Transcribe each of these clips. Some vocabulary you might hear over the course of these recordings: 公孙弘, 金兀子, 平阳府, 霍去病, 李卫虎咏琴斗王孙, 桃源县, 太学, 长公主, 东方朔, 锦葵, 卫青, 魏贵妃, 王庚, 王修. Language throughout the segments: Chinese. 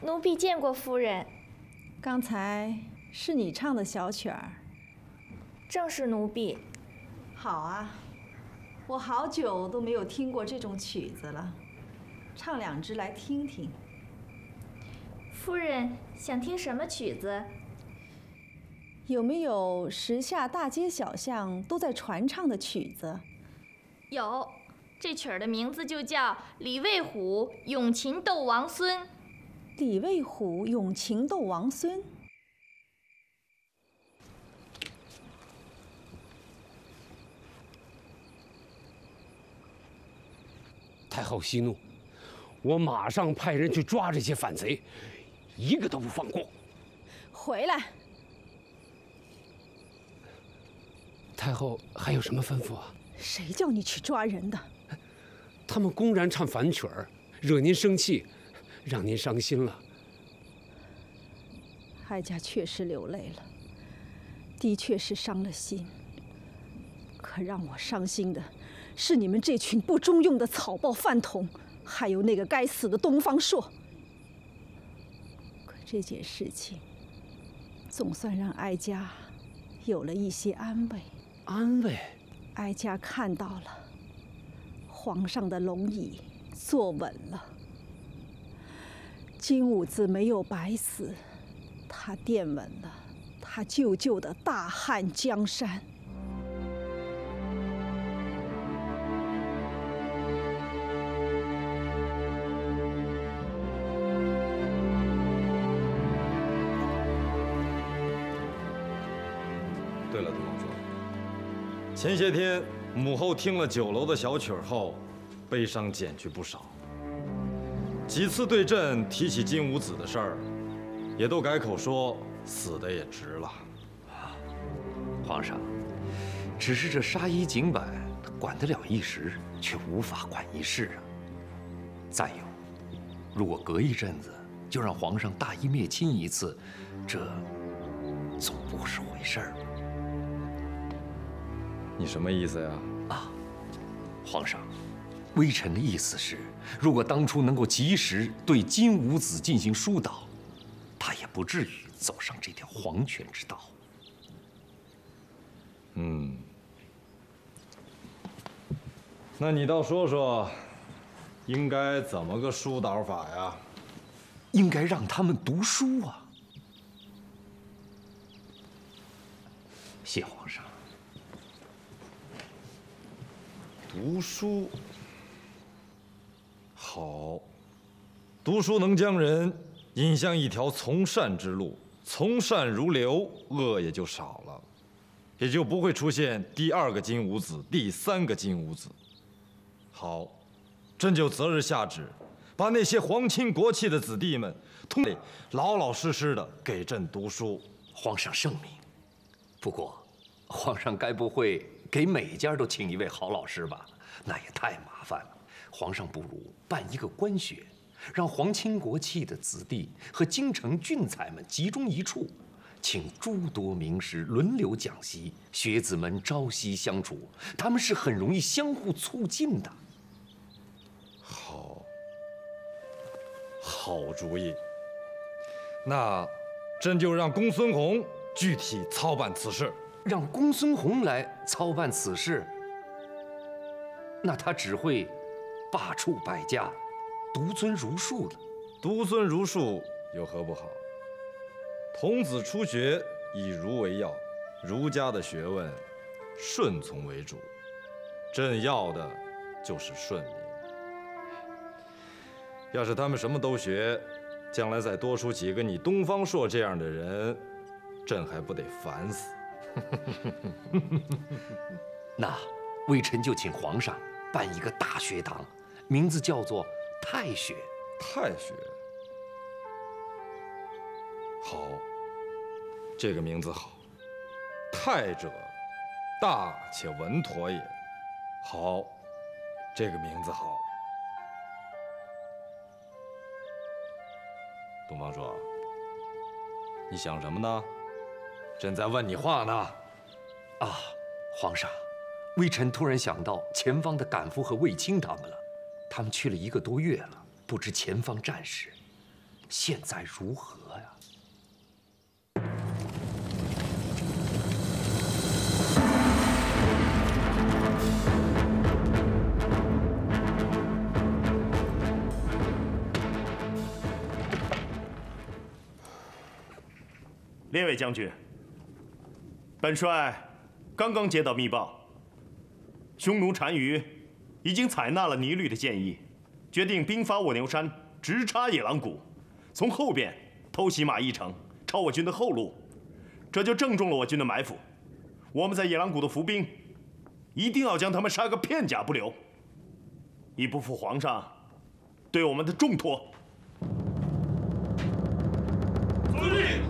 奴婢见过夫人。刚才是你唱的小曲儿？正是奴婢。好啊，我好久都没有听过这种曲子了，唱两支来听听。夫人想听什么曲子？有没有时下大街小巷都在传唱的曲子？有，这曲儿的名字就叫《李卫虎咏琴斗王孙》。李卫虎咏琴斗王孙。太后息怒，我马上派人去抓这些反贼，一个都不放过。回来。太后还有什么吩咐啊？谁叫你去抓人的？他们公然唱反曲儿，惹您生气，让您伤心了。哀家确实流泪了，的确是伤了心。可让我伤心的是你们这群不中用的草包饭桶，还有那个该死的东方朔。可这件事情，总算让哀家有了一些安慰。安慰，哀家看到了，皇上的龙椅坐稳了。金兀自没有白死，他奠稳了他舅舅的大汉江山。前些天，母后听了酒楼的小曲儿后，悲伤减去不少。几次对朕提起金兀子的事儿，也都改口说死的也值了。皇上，只是这杀一儆百，管得了一时，却无法管一世啊。再有，如果隔一阵子就让皇上大义灭亲一次，这总不是回事儿。你什么意思呀？啊，皇上，微臣的意思是，如果当初能够及时对金兀子进行疏导，他也不至于走上这条黄泉之道。嗯，那你倒说说，应该怎么个疏导法呀？应该让他们读书啊。谢皇上。读书好，读书能将人引向一条从善之路，从善如流，恶也就少了，也就不会出现第二个金兀子、第三个金兀子。好，朕就择日下旨，把那些皇亲国戚的子弟们，通得老老实实的给朕读书。皇上圣明。不过，皇上该不会给每家都请一位好老师吧？那也太麻烦了。皇上不如办一个官学，让皇亲国戚的子弟和京城俊才们集中一处，请诸多名师轮流讲习，学子们朝夕相处，他们是很容易相互促进的。好，好主意。那朕就让公孙弘具体操办此事。让公孙弘来操办此事，那他只会罢黜百家，独尊儒术了。独尊儒术有何不好？童子初学，以儒为要，儒家的学问，顺从为主。朕要的就是顺民。要是他们什么都学，将来再多出几个你东方朔这样的人，朕还不得烦死？那微臣就请皇上办一个大学堂，名字叫做太学。太学好，这个名字好。太者，大且稳妥也。好，这个名字好。东方朔，你想什么呢？朕在问你话呢。啊，皇上，微臣突然想到前方的赶夫和卫青他们了，他们去了一个多月了，不知前方战事。现在如何呀？ 列位将军，本帅刚刚接到密报，匈奴单于已经采纳了倪律的建议，决定兵发卧牛山，直插野狼谷，从后边偷袭马邑城，抄我军的后路，这就正中了我军的埋伏。我们在野狼谷的伏兵，一定要将他们杀个片甲不留，以不负皇上对我们的重托。遵令。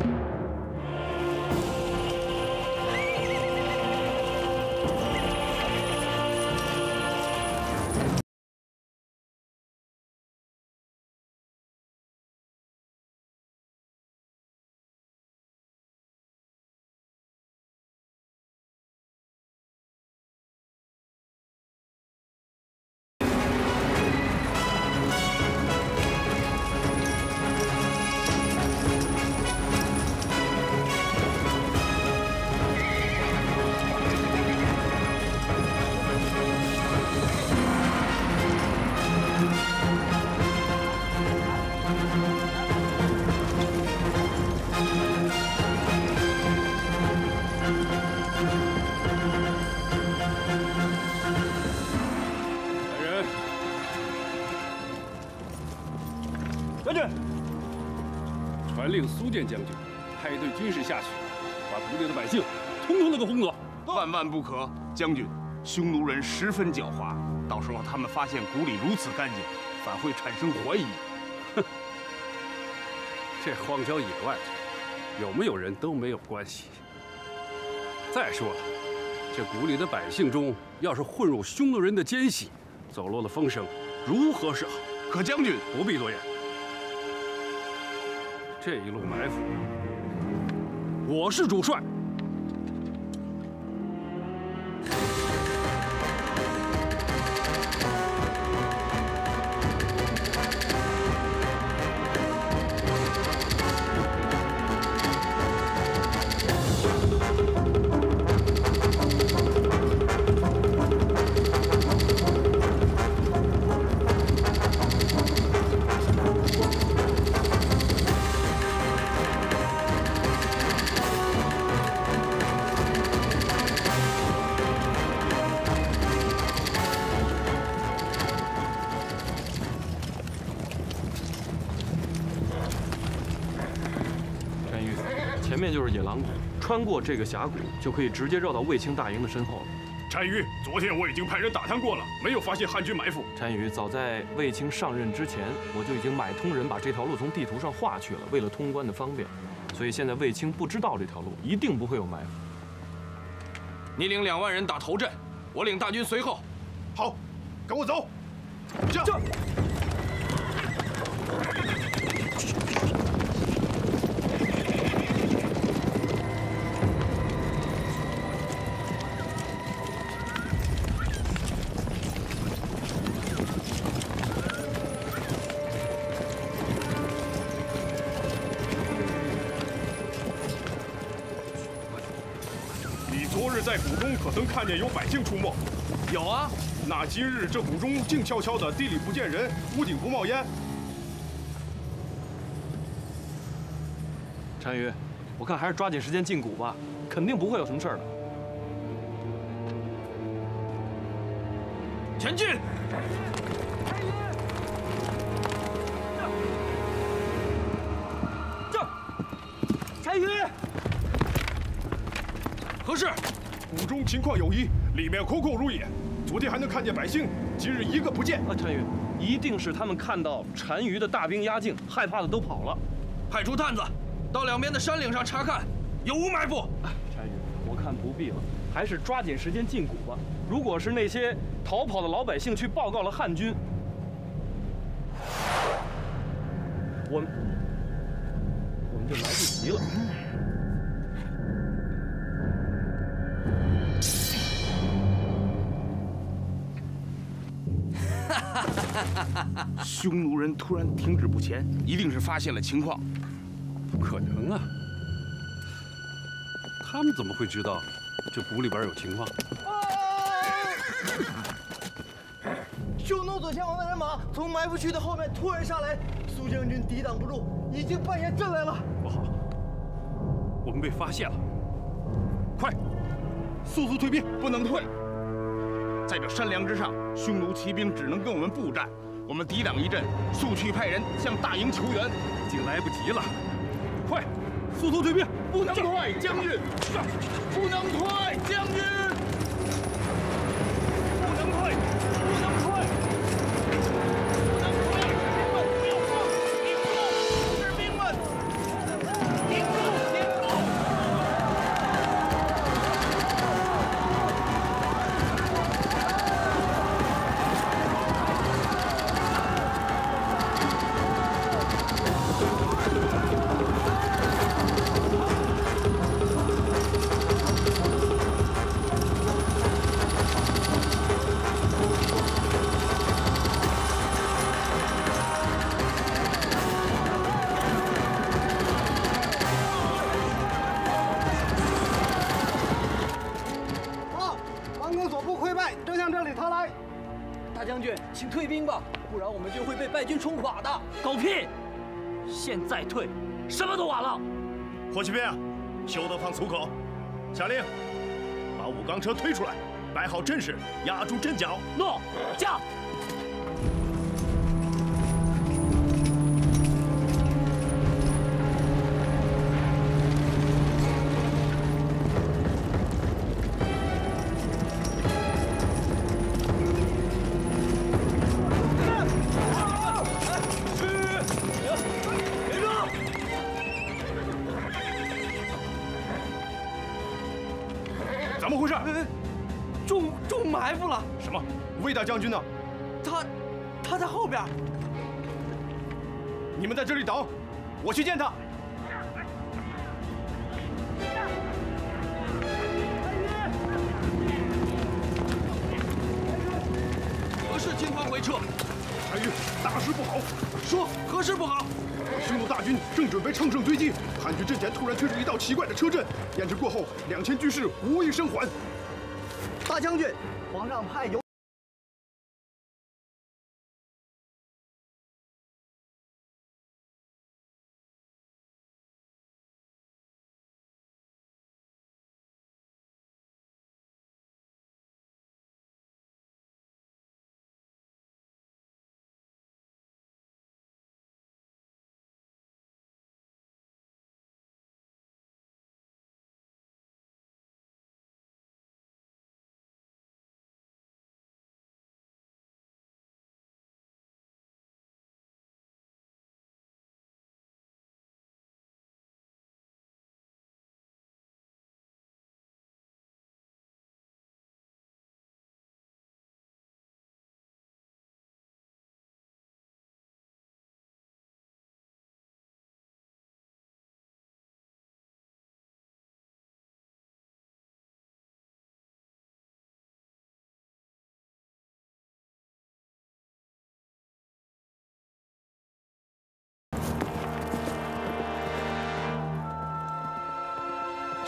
令苏建将军派队军士下去，把不列的百姓统统的给轰走。万万不可！将军，匈奴人十分狡猾，到时候他们发现谷里如此干净，反会产生怀疑。哼！这荒郊野外有没有人都没有关系。再说了，这谷里的百姓中要是混入匈奴人的奸细，走漏了风声，如何是好？可将军不必多言。 这一路埋伏，我是主帅。穿过这个峡谷，就可以直接绕到卫青大营的身后了。单于，昨天我已经派人打探过了，没有发现汉军埋伏。单于，早在卫青上任之前，我就已经买通人把这条路从地图上划去了，为了通关的方便。所以现在卫青不知道这条路，一定不会有埋伏。你领2万人打头阵，我领大军随后。好，跟我走。这。能看见有百姓出没，有啊。那今日这谷中静悄悄的，地里不见人，屋顶不冒烟。单于，我看还是抓紧时间进谷吧，肯定不会有什么事儿的。前进！ 情况有异，里面空空如也。昨天还能看见百姓，今日一个不见。啊，单于，一定是他们看到单于的大兵压境，害怕的都跑了。派出探子到两边的山岭上查看，有无埋伏。单于，我看不必了，还是抓紧时间进谷吧。如果是那些逃跑的老百姓去报告了汉军，我们就来不及了。匈奴人突然停止不前，一定是发现了情况。不可能啊！他们怎么会知道这谷里边有情况？匈奴左前王的人马从埋伏区的后面突然杀来，苏将军抵挡不住，已经扮演阵来了。不好，我们被发现了！快，速速退兵！不能退。 在这山梁之上，匈奴骑兵只能跟我们步战。我们抵挡一阵，速去派人向大营求援，已经来不及了。快，速速退兵！不能退，将军！不能退，将军！不能退，不能退，不能退！士兵们，不要慌！停住！士兵们，停住！停住！ 请退兵吧，不然我们就会被败军冲垮的。狗屁！现在退，什么都晚了。霍去病啊，休得放粗口！下令，把武钢车推出来，摆好阵势，压住阵脚。诺，驾。 魏大将军呢？他在后边。你们在这里等，我去见他。 正准备乘胜追击，汉军阵前突然推出一道奇怪的车阵，研制过后，2000军士无一生还。大将军，皇上派有。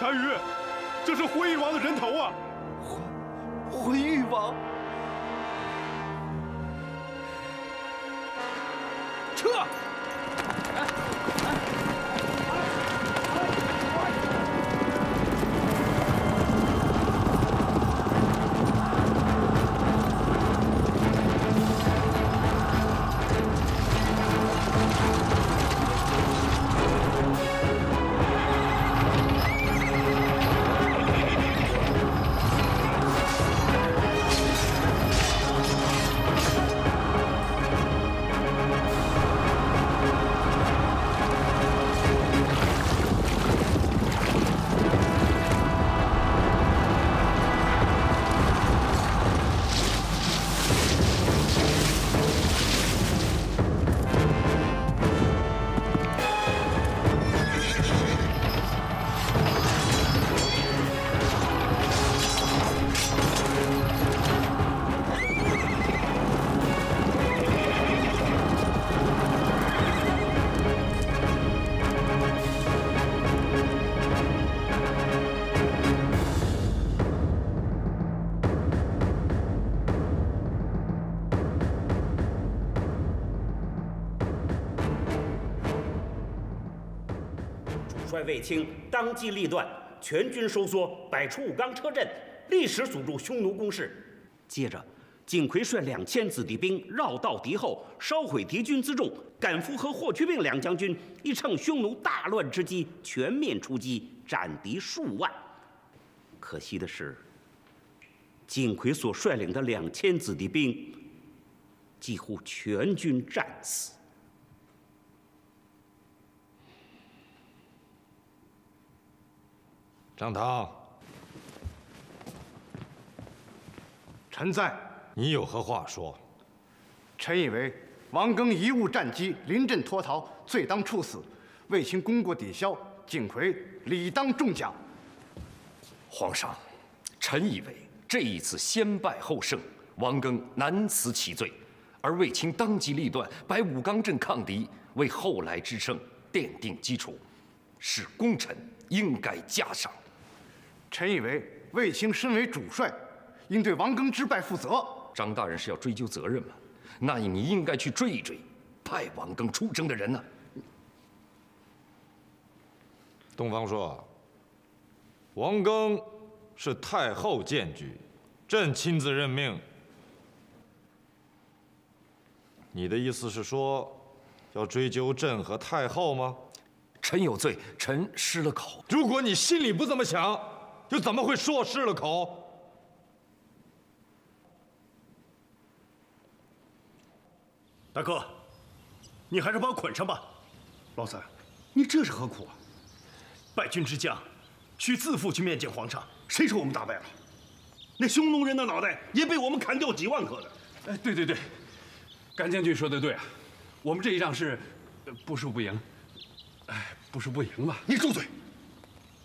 单于，这是回玉王的人头啊！回玉王，撤！帅卫青当机立断，全军收缩，摆出武冈车阵，立时阻住匈奴攻势。接着，锦葵率2000子弟兵绕道敌后，烧毁敌军辎重，赶赴和霍去病两将军一乘匈奴大乱之机，全面出击，斩敌数万。可惜的是，锦葵所率领的2000子弟兵几乎全军战死。 张唐，臣在。你有何话说？臣以为王庚贻误战机，临阵脱逃，罪当处死；卫青功过抵消，锦葵理当重奖。皇上，臣以为这一次先败后胜，王庚难辞其罪，而卫青当机立断，摆武冈阵抗敌，为后来之胜奠定基础，是功臣应该嘉赏。 臣以为，卫青身为主帅，应对王庚之败负责。张大人是要追究责任吗？那你应该去追一追派王庚出征的人呢。东方朔，王庚是太后荐举，朕亲自任命。你的意思是说，要追究朕和太后吗？臣有罪，臣失了口。如果你心里不这么想。 又怎么会说我失了口？大哥，你还是把我捆上吧。老三，你这是何苦啊？败军之将，需自负去面见皇上。谁说我们打败了？那匈奴人的脑袋也被我们砍掉几万颗的。哎，对对对，甘将军说的对啊，我们这一仗是不输不赢。哎，不输不赢吧？你住嘴！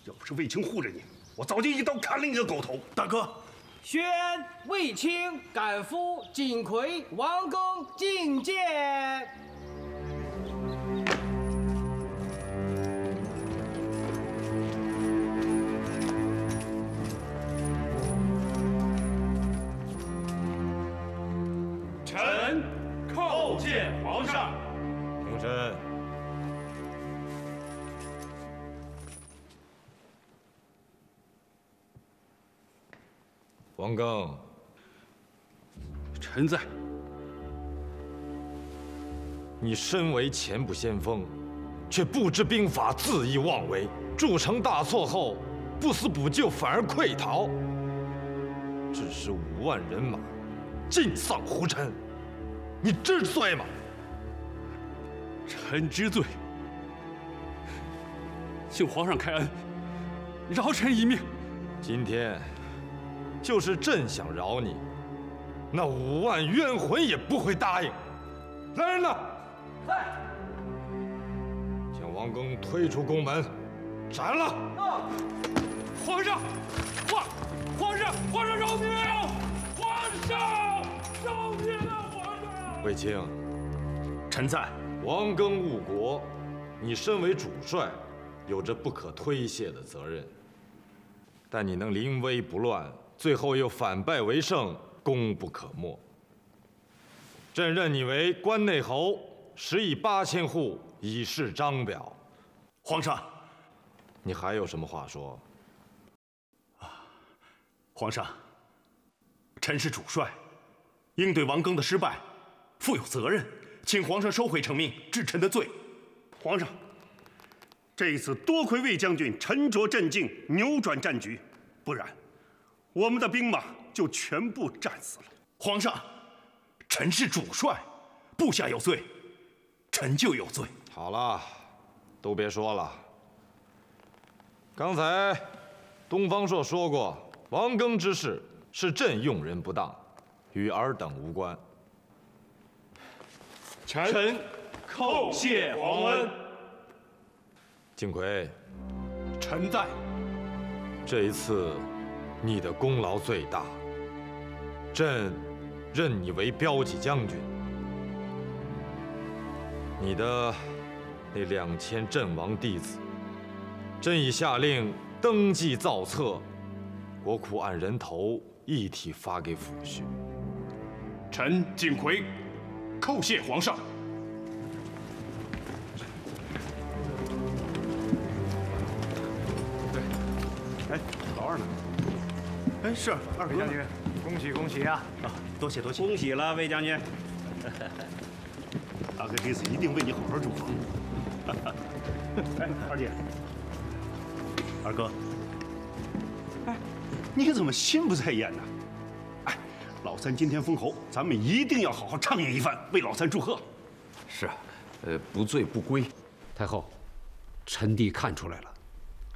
要不是卫青护着你。 我早就一刀砍了你个狗头，大哥！宣卫青、赶夫、锦葵、王庚觐见。臣叩见皇上。平身。 王庚，臣在。你身为前部先锋，却不知兵法，恣意妄为，铸成大错后不思补救，反而溃逃，致使5万人马尽丧胡尘，你知罪吗？臣知罪，请皇上开恩，饶臣一命。今天。 就是朕想饶你，那5万冤魂也不会答应。来人呐！在。将王庚推出宫门，斩了。皇上，皇上饶命！皇上饶命！皇上。卫青，臣在。王庚误国，你身为主帅，有着不可推卸的责任。但你能临危不乱。 最后又反败为胜，功不可没。朕任你为关内侯，食邑8000户，以示张表。皇上，你还有什么话说？啊，皇上，臣是主帅，应对王庚的失败，负有责任，请皇上收回成命，治臣的罪。皇上，这一次多亏魏将军沉着镇静，扭转战局，不然。 我们的兵马就全部战死了。皇上，臣是主帅，部下有罪，臣就有罪。好了，都别说了。刚才东方朔说过，王庚之事是朕用人不当，与尔等无关。臣叩谢皇恩。锦葵，臣在。这一次。 你的功劳最大，朕任你为骠骑将军。你的那2000阵亡弟子，朕已下令登记造册，国库按人头一体发给抚恤。臣锦葵叩谢皇上。哎，是二位将军，恭喜恭喜啊！啊，多谢多谢，恭喜了，魏将军。大哥这次一定为你好好祝福。哎，二姐，二哥，哎，你怎么心不在焉呢？哎，老三今天封侯，咱们一定要好好畅饮一番，为老三祝贺。是啊，不醉不归。太后，臣弟看出来了，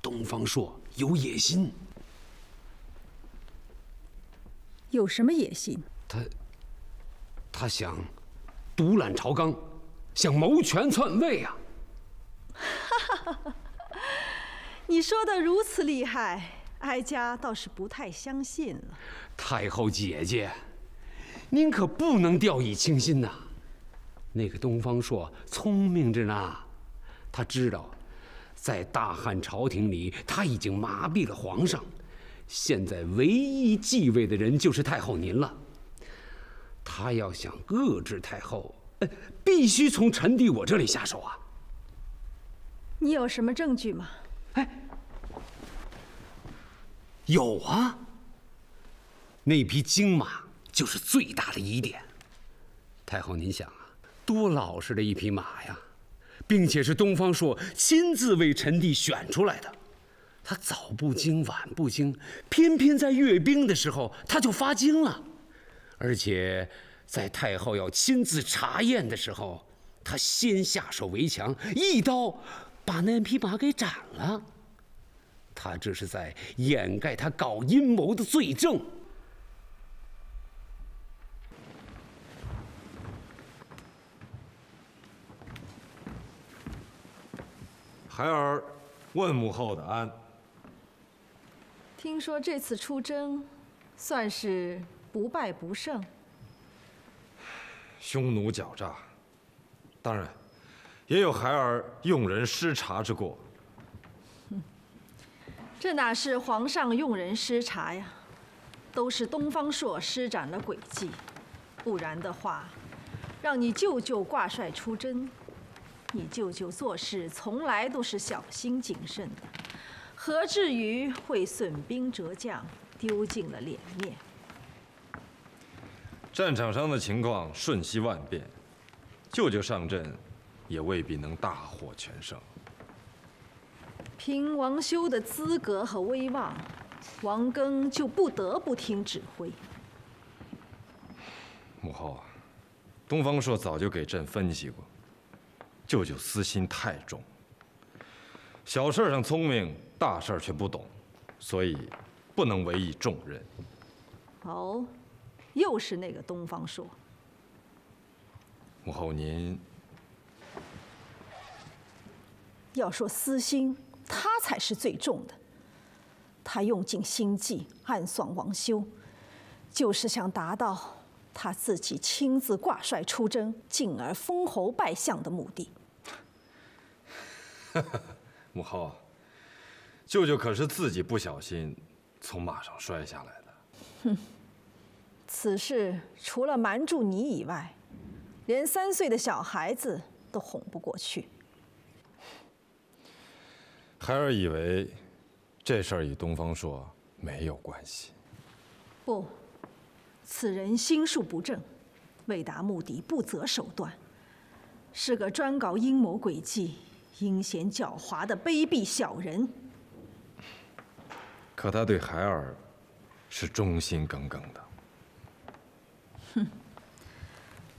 东方朔有野心。 有什么野心？他想独揽朝纲，想谋权篡位啊！你说的如此厉害，哀家倒是不太相信了。太后姐姐，您可不能掉以轻心呐！那个东方朔聪明着呢，他知道，在大汉朝廷里他已经麻痹了皇上。 现在唯一继位的人就是太后您了。他要想遏制太后，必须从臣弟我这里下手啊！你有什么证据吗？哎，有啊。那匹京马就是最大的疑点。太后，您想啊，多老实的一匹马呀，并且是东方朔亲自为臣弟选出来的。 他早不惊，晚不惊，偏偏在阅兵的时候他就发惊了，而且在太后要亲自查验的时候，他先下手为强，一刀把那匹马给斩了。他这是在掩盖他搞阴谋的罪证。孩儿问母后的安。 听说这次出征，算是不败不胜。匈奴狡诈，当然，也有孩儿用人失察之过。这哪是皇上用人失察呀？都是东方朔施展了诡计，不然的话，让你舅舅挂帅出征，你舅舅做事从来都是小心谨慎的。 何至于会损兵折将，丢尽了脸面？战场上的情况瞬息万变，舅舅上阵，也未必能大获全胜。凭王修的资格和威望，王庚就不得不听指挥。母后啊，东方朔早就给朕分析过，舅舅私心太重。 小事上聪明，大事却不懂，所以不能委以重任。哦，又是那个东方朔。母后您要说私心，他才是最重的。他用尽心计暗算王修，就是想达到他自己亲自挂帅出征，进而封侯拜相的目的。母后啊，舅舅可是自己不小心从马上摔下来的。哼，此事除了瞒住你以外，连3岁的小孩子都哄不过去。孩儿以为这事儿与东方朔没有关系。不，此人心术不正，为达目的不择手段，是个专搞阴谋诡计。 阴险狡猾的卑鄙小人，可他对孩儿是忠心耿耿的。哼，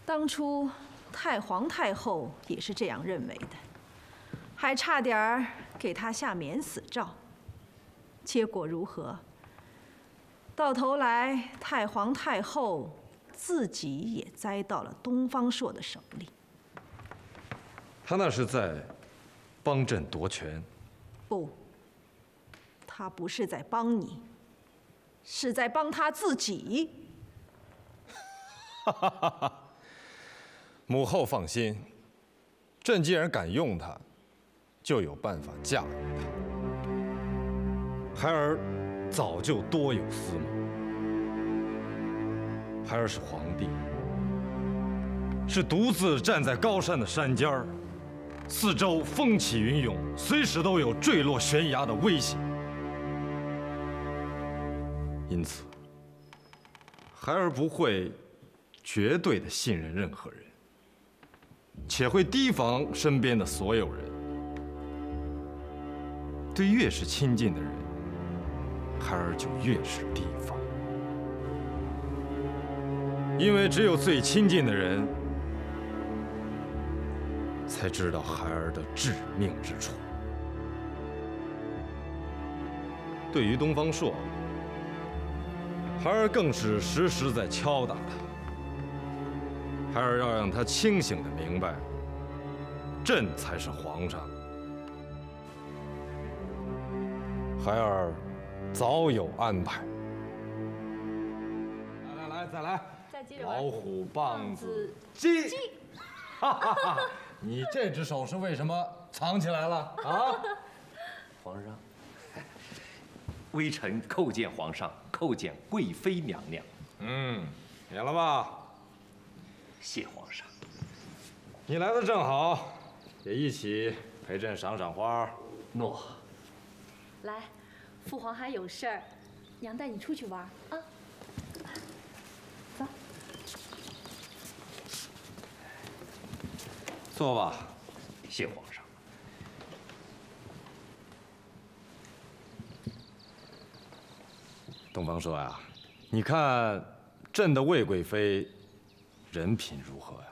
当初太皇太后也是这样认为的，还差点儿给他下免死诏。结果如何？到头来，太皇太后自己也栽到了东方朔的手里。他那是在。 帮朕夺权？不，他不是在帮你，是在帮他自己。哈哈哈哈！母后放心，朕既然敢用他，就有办法驾驭他。孩儿早就多有思谋。孩儿是皇帝，是独自站在高山的山尖儿。 四周风起云涌，随时都有坠落悬崖的危险。因此，孩儿不会绝对的信任任何人，且会提防身边的所有人。对越是亲近的人，孩儿就越是提防，因为只有最亲近的人，才知道孩儿的致命之处。 对于东方朔，孩儿更是时时在敲打他。孩儿要让他清醒的明白，朕才是皇上。孩儿早有安排。来来来，再来！再接着玩。老虎棒子鸡。哈哈哈！你这只手是为什么藏起来了啊？皇上。 微臣叩见皇上，叩见贵妃娘娘。嗯，免了吧。谢皇上。你来的正好，也一起陪朕赏赏花。诺。来，父皇还有事儿，娘带你出去玩啊。走。坐吧。谢皇上。 东方朔呀，你看朕的魏贵妃人品如何呀？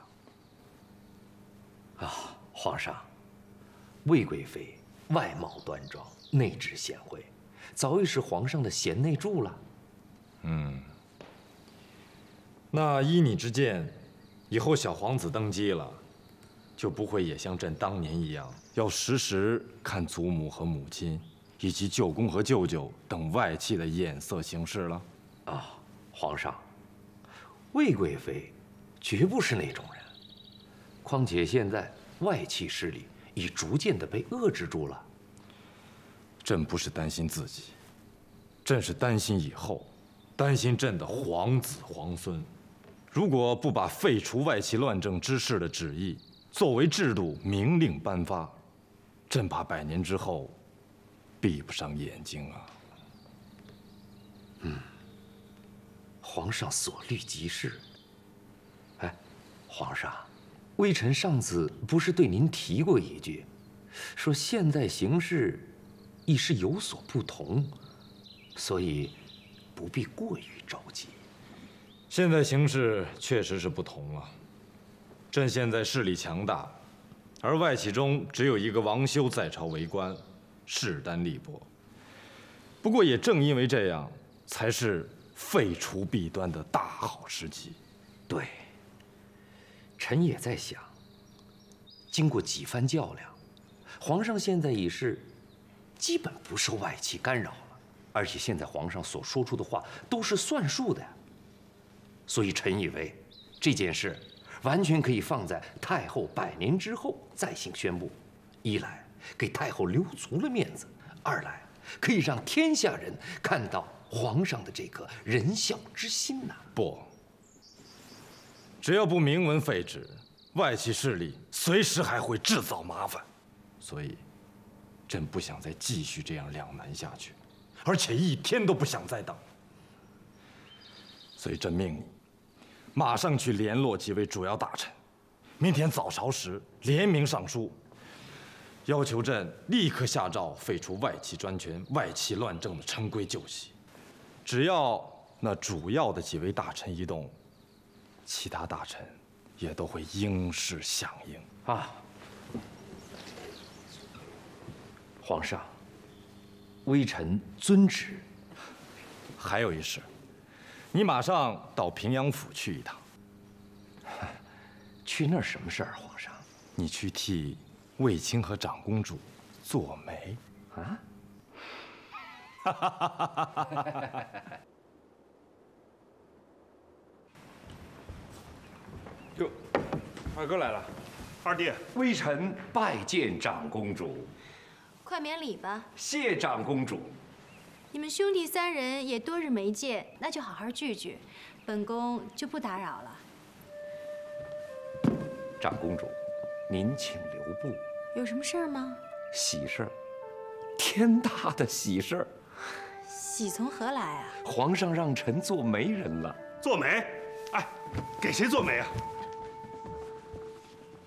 啊，皇上，魏贵妃外貌端庄，内质贤惠，早已是皇上的贤内助了。嗯，那依你之见，以后小皇子登基了，就不会也像朕当年一样，要时时看祖母和母亲。 以及舅公和舅舅等外戚的眼色行事了。啊，皇上，魏贵妃绝不是那种人。况且现在外戚势力已逐渐的被遏制住了。朕不是担心自己，朕是担心以后，担心朕的皇子皇孙。如果不把废除外戚乱政之事的旨意作为制度明令颁发，朕怕100年之后。 闭不上眼睛啊！嗯，皇上所虑极是。哎，皇上，微臣上次不是对您提过一句，说现在形势亦是有所不同，所以不必过于着急。现在形势确实是不同了，朕现在势力强大，而外戚中只有一个王修在朝为官。 势单力薄，不过也正因为这样，才是废除弊端的大好时机。对，臣也在想，经过几番较量，皇上现在已是基本不受外戚干扰了，而且现在皇上所说出的话都是算数的，所以臣以为这件事完全可以放在太后100年之后再行宣布，一来。 给太后留足了面子，二来可以让天下人看到皇上的这颗仁孝之心呐。不，只要不明文废止，外戚势力随时还会制造麻烦，所以，朕不想再继续这样两难下去，而且一天都不想再等。所以朕命你，马上去联络几位主要大臣，明天早朝时联名上书。 要求朕立刻下诏废除外戚专权、外戚乱政的陈规旧习，只要那主要的几位大臣一动，其他大臣也都会应势响应啊。皇上，微臣遵旨。还有一事，你马上到平阳府去一趟。去那儿什么事儿，皇上？你去替。 卫青和长公主做媒啊！哈哈哈哈哈！哟，二哥来了。二弟，微臣拜见长公主。快免礼吧。谢长公主。你们兄弟3人也多日没见，那就好好聚聚，本宫就不打扰了。长公主，您请留步。 有什么事儿吗？喜事儿，天大的喜事儿！喜从何来啊？皇上让臣做媒人了。做媒？哎，给谁做媒啊？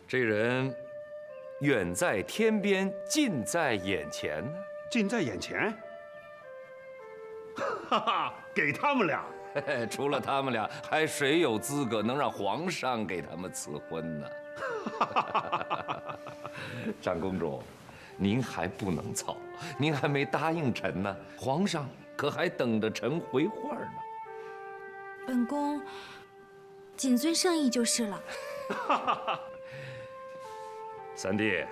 这人远在天边，近在眼前呢。近在眼前？哈哈，给他们俩。 除了他们俩，还谁有资格能让皇上给他们赐婚呢？长公主，您还不能走，您还没答应臣呢。皇上可还等着臣回话呢。本宫谨遵圣意就是了。三弟，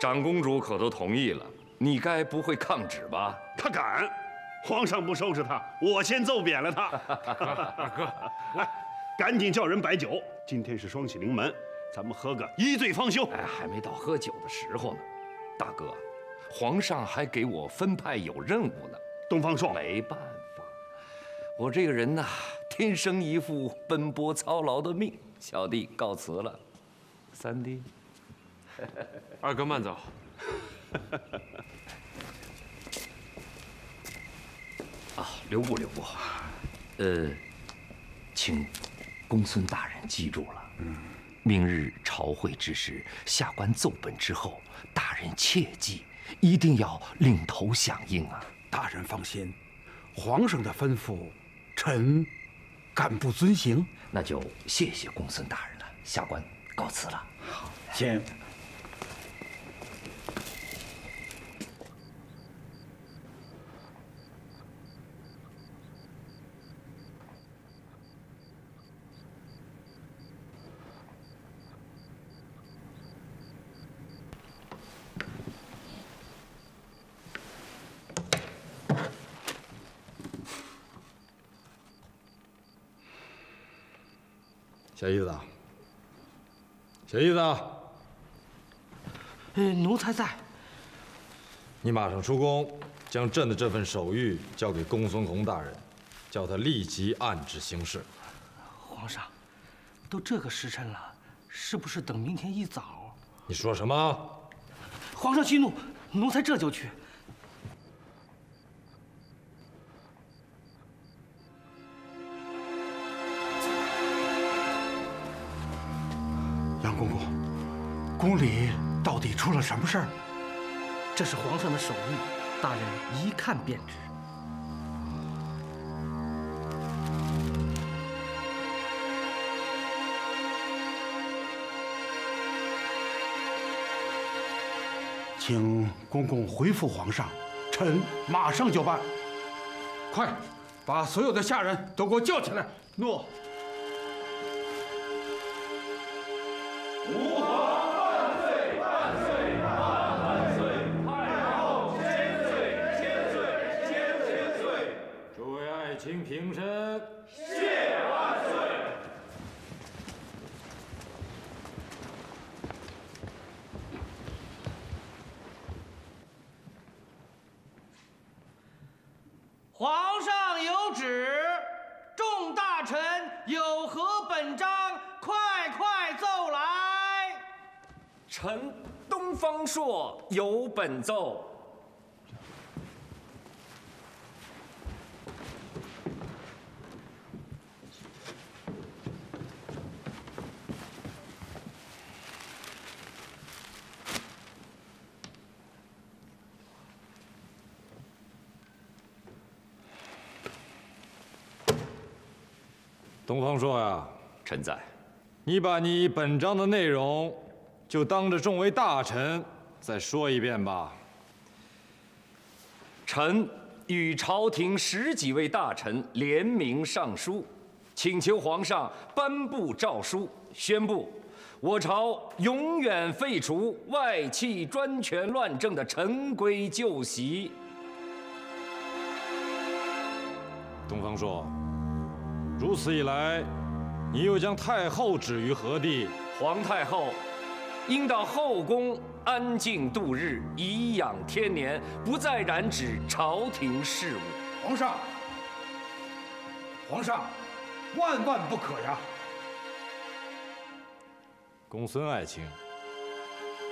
长公主可都同意了，你该不会抗旨吧？她敢。 皇上不收拾他，我先揍扁了他。二哥，来，赶紧叫人摆酒。今天是双喜临门，咱们喝个一醉方休。哎，还没到喝酒的时候呢。大哥，皇上还给我分派有任务呢。东方朔，没办法，我这个人呐，天生一副奔波操劳的命。小弟告辞了，三弟。二哥慢走。啊，留步留步，请公孙大人记住了，明日朝会之时，下官奏本之后，大人切记一定要领头响应啊！大人放心，皇上的吩咐，臣敢不遵行？那就谢谢公孙大人了，下官告辞了。好，先。 小姨子，小姨子，奴才在。你马上出宫，将朕的这份手谕交给公孙弘大人，叫他立即按旨行事。皇上，都这个时辰了，是不是等明天一早？你说什么？皇上息怒，奴才这就去。 宫里到底出了什么事儿？这是皇上的手谕，大人一看便知。请公公回复皇上，臣马上就办。快，把所有的下人都给我叫起来。诺。 请平身。谢万岁！皇上有旨，众大臣有何本章，快快奏来。臣东方朔有本奏。 东方朔呀，臣在。你把你本章的内容，就当着众位大臣再说一遍吧。臣与朝廷10几位大臣联名上书，请求皇上颁布诏书，宣布我朝永远废除外戚专权乱政的陈规旧习。东方朔。 如此一来，你又将太后置于何地？皇太后应到后宫安静度日，颐养天年，不再染指朝廷事务。皇上，皇上，万万不可呀！公孙爱卿，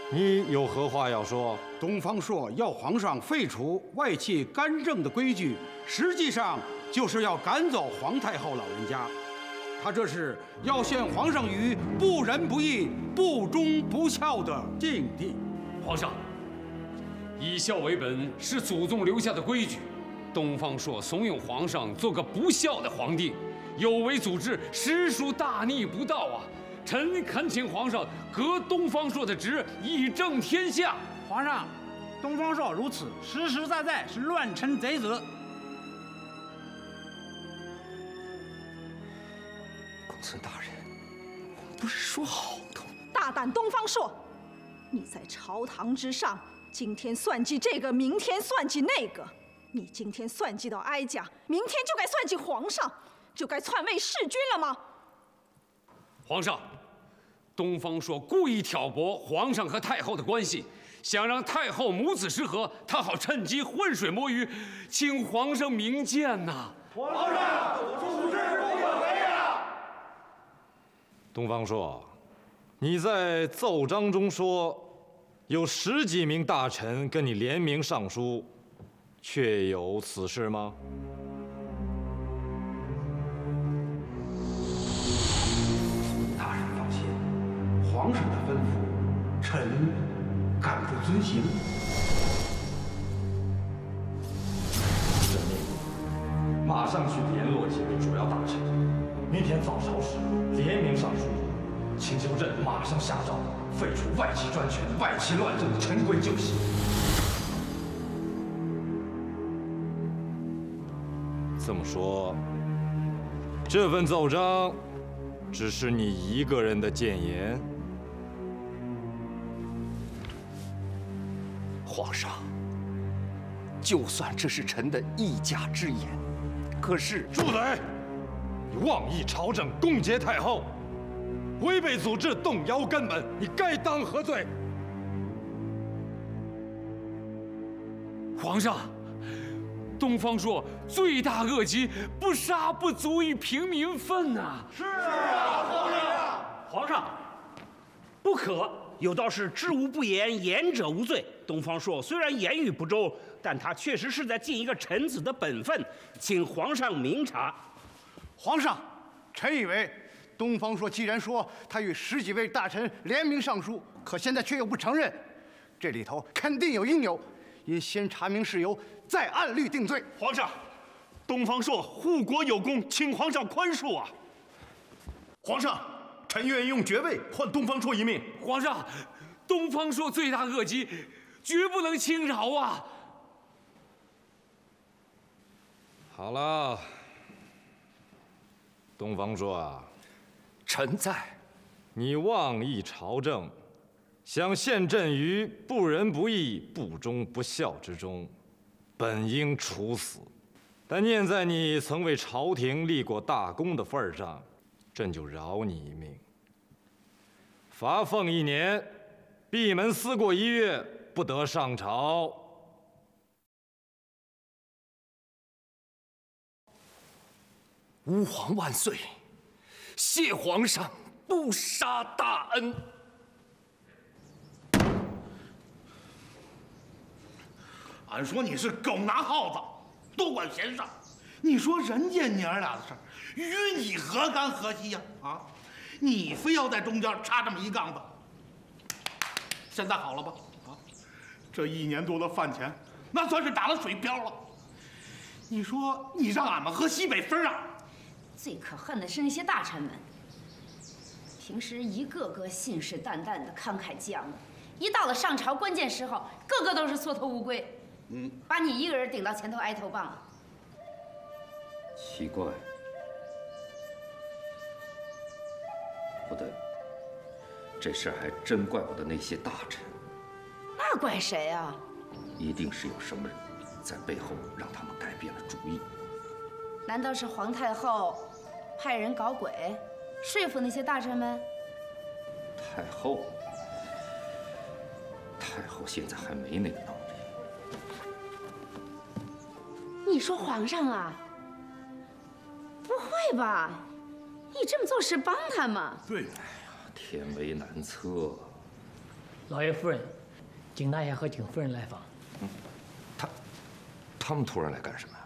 你有何话要说？东方朔要皇上废除外戚干政的规矩，实际上就是要赶走皇太后老人家。他这是要陷皇上于不仁不义、不忠不孝的境地。皇上，以孝为本是祖宗留下的规矩。东方朔怂恿皇上做个不孝的皇帝，有违祖制，实属大逆不道啊！ 臣恳请皇上革东方朔的职，以正天下。皇上，东方朔如此，实实在在是乱臣贼子。公孙大人，我们不是说好的吗？大胆东方朔，你在朝堂之上，今天算计这个，明天算计那个，你今天算计到哀家，明天就该算计皇上，就该篡位弑君了吗？皇上。 东方朔故意挑拨皇上和太后的关系，想让太后母子失和，他好趁机浑水摸鱼，请皇上明鉴呐！皇上，处置不可为啊！东方朔，你在奏章中说，有十几名大臣跟你联名上书，确有此事吗？ 皇上的吩咐，臣敢不遵行？朕命你马上去联络几位主要大臣，明天早朝时联名上书，请求朕马上下诏废除外戚专权、外戚乱政，尘归旧习。这么说，这份奏章只是你一个人的谏言？ 皇上，就算这是臣的一家之言，可是住嘴！你妄议朝政，攻讦太后，违背祖制，动摇根本，你该当何罪？皇上，东方朔罪大恶极，不杀不足以平民愤呐！是啊，皇上，皇上，不可。 有道是知无不言，言者无罪。东方朔虽然言语不周，但他确实是在尽一个臣子的本分，请皇上明察。皇上，臣以为东方朔既然说他与十几位大臣联名上书，可现在却又不承认，这里头肯定有阴谋。应先查明事由，再按律定罪。皇上，东方朔护国有功，请皇上宽恕啊！皇上。 臣愿意用爵位换东方朔一命。皇上，东方朔罪大恶极，绝不能轻饶啊！好了，东方朔啊，臣在。你妄议朝政，想陷朕于不仁不义、不忠不孝之中，本应处死。但念在你曾为朝廷立过大功的份上，朕就饶你一命。 罚俸1年，闭门思过1月，不得上朝。吾皇万岁！谢皇上不杀大恩。俺说你是狗拿耗子，多管闲事。你说人家娘俩的事儿，与你何干何系呀？啊！ 你非要在中间插这么一杠子，现在好了吧？啊，这1年多的饭钱，那算是打了水漂了。你说你让俺们喝西北风啊？最可恨的是那些大臣们，平时一个个信誓旦旦的、慷慨激昂的，一到了上朝关键时候，个个都是缩头乌龟。嗯，把你一个人顶到前头挨头棒。奇怪。 不对，这事儿还真怪不得那些大臣。那怪谁啊？一定是有什么人在背后让他们改变了主意。难道是皇太后派人搞鬼，说服那些大臣们？太后，太后现在还没那个能力。你说皇上啊？不会吧？ 你这么做是帮他吗？对，哎呀，天为难测。老爷夫人，景大爷和景夫人来访。嗯，他们突然来干什么呀？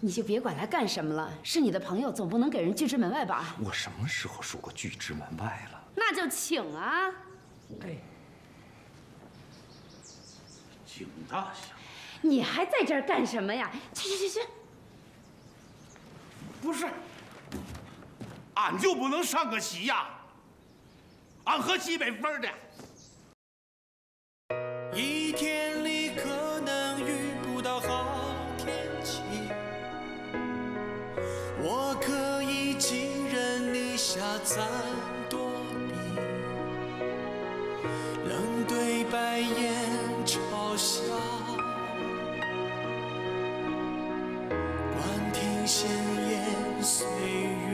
你就别管来干什么了，是你的朋友，总不能给人拒之门外吧？我什么时候说过拒之门外了？那就请啊。哎，景大侠，你还在这儿干什么呀？去！不是，俺就不能上个席呀？俺喝西北风的。 一天里可能遇不到好天气，我可以寄人篱下暂躲避，能对白眼嘲笑。管庭闲言碎语。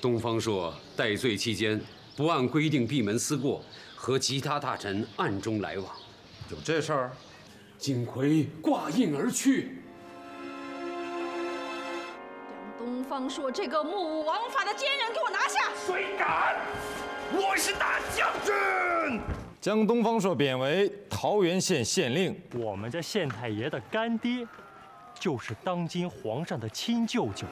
东方朔戴罪期间不按规定闭门思过，和其他大臣暗中来往，有这事儿？锦葵挂印而去，将东方朔这个目无王法的奸人给我拿下！谁敢？我是大将军！将东方朔贬为桃源县县令。我们这县太爷的干爹，就是当今皇上的亲舅舅。